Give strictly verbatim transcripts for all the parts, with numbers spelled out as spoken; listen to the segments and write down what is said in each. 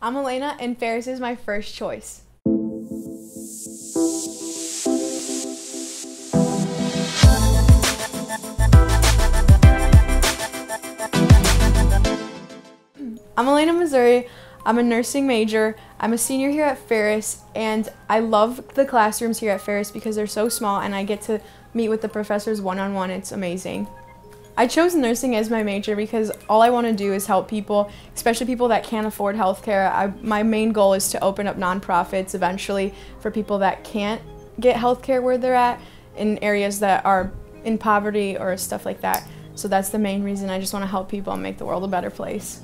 I'm Elena, and Ferris is my first choice. I'm Elena Masuri. I'm a nursing major. I'm a senior here at Ferris, and I love the classrooms here at Ferris because they're so small and I get to meet with the professors one-on-one. It's amazing. I chose nursing as my major because all I want to do is help people, especially people that can't afford healthcare. I, my main goal is to open up nonprofits eventually for people that can't get healthcare where they're at, in areas that are in poverty or stuff like that. So that's the main reason. I just want to help people and make the world a better place.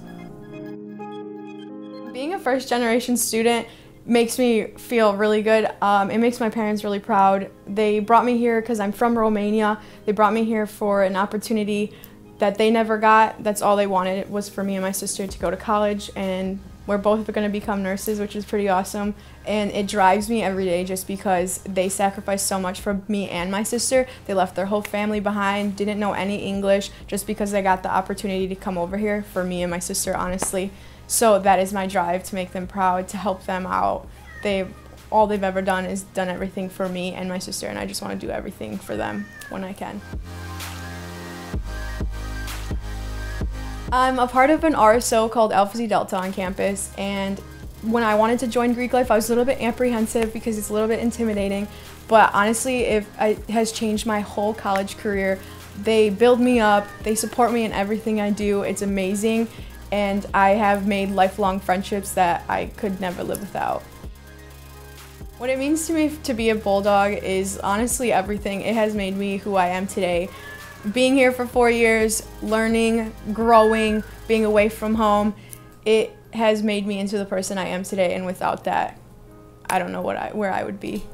Being a first-generation student makes me feel really good. Um, it makes my parents really proud. They brought me here because I'm from Romania. They brought me here for an opportunity that they never got. That's all they wanted. It was for me and my sister to go to college, and we're both going to become nurses, which is pretty awesome. And it drives me every day just because they sacrificed so much for me and my sister. They left their whole family behind, didn't know any English, just because they got the opportunity to come over here for me and my sister, honestly. So that is my drive, to make them proud, to help them out. They've, all they've ever done is done everything for me and my sister, and I just want to do everything for them when I can. I'm a part of an R S O called Alpha Xi Delta on campus, and when I wanted to join Greek life, I was a little bit apprehensive because it's a little bit intimidating, but honestly, it has changed my whole college career. They build me up, they support me in everything I do, it's amazing. And I have made lifelong friendships that I could never live without. What it means to me to be a Bulldog is honestly everything. It has made me who I am today. Being here for four years, learning, growing, being away from home, it has made me into the person I am today, and without that, I don't know what I, where I would be.